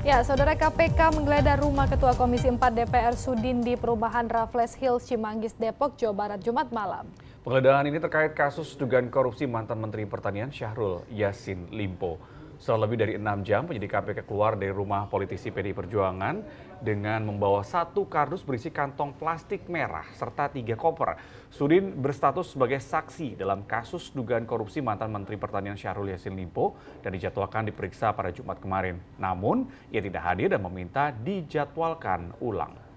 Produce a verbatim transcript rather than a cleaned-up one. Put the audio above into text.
Ya, Saudara, K P K menggeledah rumah Ketua Komisi empat D P R Sudin di perumahan Raffles Hills Cimanggis, Depok, Jawa Barat, Jumat malam. Penggeledahan ini terkait kasus dugaan korupsi mantan Menteri Pertanian Syahrul Yasin Limpo. Setelah lebih dari enam jam, penyidik K P K keluar dari rumah politisi P D I Perjuangan dengan membawa satu kardus berisi kantong plastik merah serta tiga koper. Sudin berstatus sebagai saksi dalam kasus dugaan korupsi mantan Menteri Pertanian Syahrul Yasin Limpo dan dijadwalkan diperiksa pada Jumat kemarin. Namun, ia tidak hadir dan meminta dijadwalkan ulang.